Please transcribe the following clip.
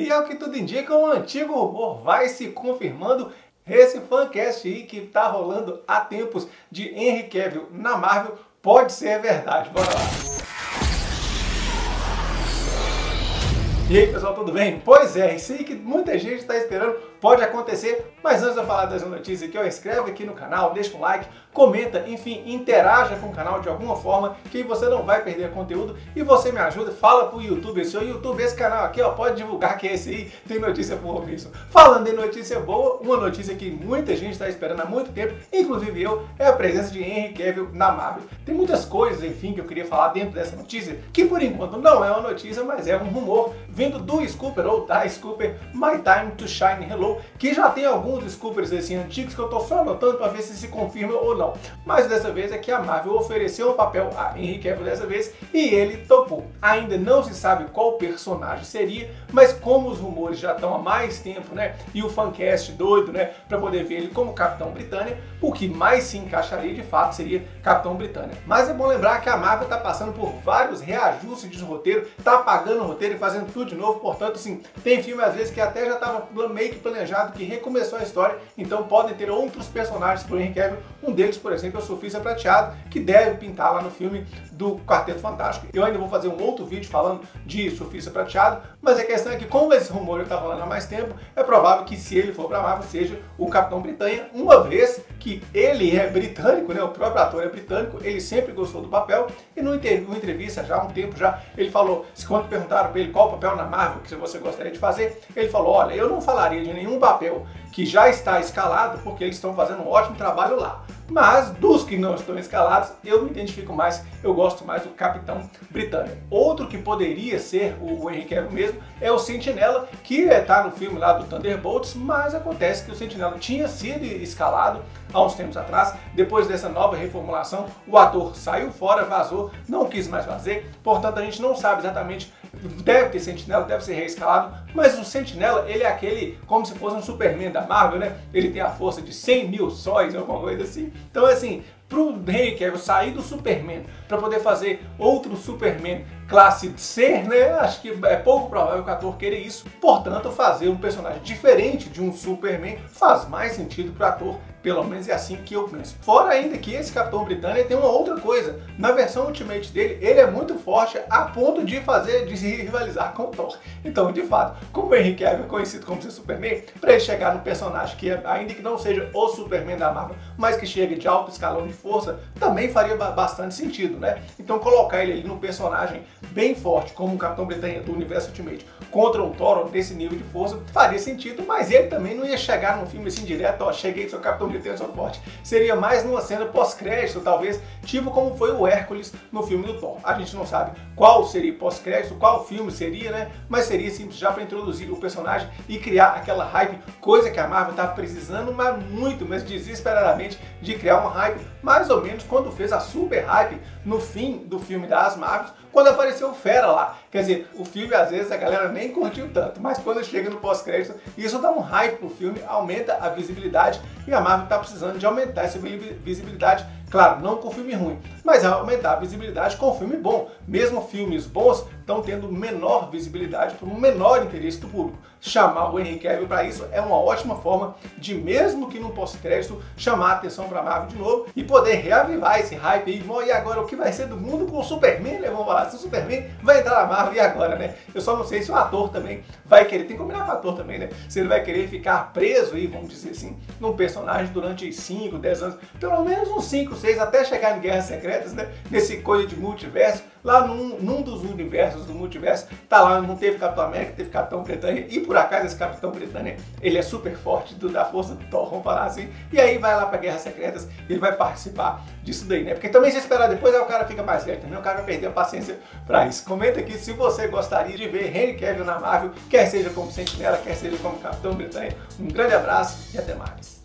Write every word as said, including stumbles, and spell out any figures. E ao que tudo indica, um antigo rumor vai se confirmando. Esse fancast aí que tá rolando há tempos de Henry Cavill na Marvel pode ser verdade. Bora lá! E aí pessoal, tudo bem? Pois é, isso aí que muita gente está esperando pode acontecer, mas antes de eu falar das notícias aqui, ó, inscreve aqui no canal, deixa um like, comenta, enfim, interaja com o canal de alguma forma que você não vai perder conteúdo e você me ajuda, fala pro YouTube, seu YouTube, esse canal aqui, ó, pode divulgar que esse aí tem notícia boa mesmo. Falando em notícia boa, uma notícia que muita gente está esperando há muito tempo, inclusive eu, é a presença de Henry Cavill na Marvel. Tem muitas coisas, enfim, que eu queria falar dentro dessa notícia, que por enquanto não é uma notícia, mas é um rumor vindo do Scooper ou da Scooper My Time to Shine Hello, que já tem alguns Scoopers assim antigos que eu tô só anotando para ver se se confirma ou não. Mas dessa vez é que a Marvel ofereceu o papel a Henry Cavill dessa vez e ele topou. Ainda não se sabe qual personagem seria, mas como os rumores já estão há mais tempo, né? E o fancast doido, né? Para poder ver ele como Capitão Britânia, o que mais se encaixaria de fato seria Capitão Britânia. Mas é bom lembrar que a Marvel tá passando por vários reajustes de roteiro, tá apagando o roteiro e fazendo tudo de novo, portanto, assim, tem filme às vezes que até já estava meio que planejado, que recomeçou a história, então podem ter outros personagens para o Henry Cavill, um deles, por exemplo, é o Surfista Prateado, que deve pintar lá no filme do Quarteto Fantástico. Eu ainda vou fazer um outro vídeo falando de Surfista Prateado, mas a questão é que como esse rumor está rolando há mais tempo, é provável que se ele for para Marvel, seja o Capitão Britânia, uma vez que ele é britânico, né? O próprio ator é britânico, ele sempre gostou do papel, e numa entrevista já há um tempo já, ele falou, quando perguntaram para ele qual papel na Marvel que você gostaria de fazer, ele falou, olha, eu não falaria de nenhum papel que já está escalado, porque eles estão fazendo um ótimo trabalho lá. Mas dos que não estão escalados, eu me identifico mais, eu gosto mais do Capitão Britânia. Outro que poderia ser o Henry Cavill mesmo é o Sentinela, que está no filme lá do Thunderbolts, mas acontece que o Sentinela tinha sido escalado há uns tempos atrás. Depois dessa nova reformulação, o ator saiu fora, vazou, não quis mais fazer, portanto a gente não sabe exatamente, deve ter Sentinela, deve ser reescalado, mas o Sentinela, ele é aquele, como se fosse um Superman da Marvel, né? Ele tem a força de cem mil sóis, alguma coisa assim. Então, assim, pro Henry Cavill sair do Superman para poder fazer outro Superman classe C, né? Acho que é pouco provável que o ator queira isso. Portanto, fazer um personagem diferente de um Superman faz mais sentido para o ator, pelo menos é assim que eu penso. Fora ainda que esse Capitão Britânia tem uma outra coisa. Na versão Ultimate dele, ele é muito forte a ponto de fazer, de se rivalizar com o Thor. Então, de fato, como o Henry Cavill é conhecido como ser Superman, para ele chegar no personagem que, ainda que não seja o Superman da Marvel, mas que chegue de alto escalão de força, também faria bastante sentido, né? Então colocar ele ali num personagem bem forte, como o Capitão Britânia do Universo Ultimate, contra um Thor desse nível de força, faria sentido, mas ele também não ia chegar num filme assim direto, ó, cheguei, seu Capitão Britânia, sou forte. Seria mais numa cena pós-crédito, talvez, tipo como foi o Hércules no filme do Thor. A gente não sabe qual seria pós-crédito, qual filme seria, né? Mas seria simples já para introduzir o personagem e criar aquela hype, coisa que a Marvel tá precisando, mas muito, mas desesperadamente, de criar uma hype, mais ou menos quando fez a super hype no fim do filme das Marvels, quando apareceu o Fera lá. Quer dizer, o filme às vezes a galera nem curtiu tanto, mas quando chega no pós-crédito, isso dá um hype pro filme, aumenta a visibilidade e a Marvel tá precisando de aumentar essa visibilidade. Claro, não com filme ruim, mas aumentar a visibilidade com filme bom. Mesmo filmes bons estão tendo menor visibilidade por um menor interesse do público. Chamar o Henry Cavill para isso é uma ótima forma de, mesmo que num pós-crédito, chamar a atenção para a Marvel de novo e poder reavivar esse hype aí. Bom, e agora o que vai ser do mundo com o Superman, né? Vamos falar, se o Superman vai entrar na Marvel e agora, né? Eu só não sei se o ator também vai querer, tem que combinar com o ator também, né? Se ele vai querer ficar preso aí, vamos dizer assim, num personagem durante cinco, dez anos, pelo menos uns cinco, seis, até chegar em Guerras Secretas, né? Nesse coisa de multiverso, lá num, num dos universos do multiverso, tá lá, não teve Capitão América, teve Capitão Britânia, e por acaso esse Capitão Britânia, ele é super forte, do, da força do Thor, vamos falar assim, e aí vai lá pra Guerras Secretas, ele vai participar disso daí, né? Porque também se esperar depois, aí o cara fica mais velho também, o cara vai perder a paciência pra isso. Comenta aqui se você gostaria de ver Henry Cavill na Marvel, quer seja como Sentinela, quer seja como Capitão Britânia. Um grande abraço e até mais.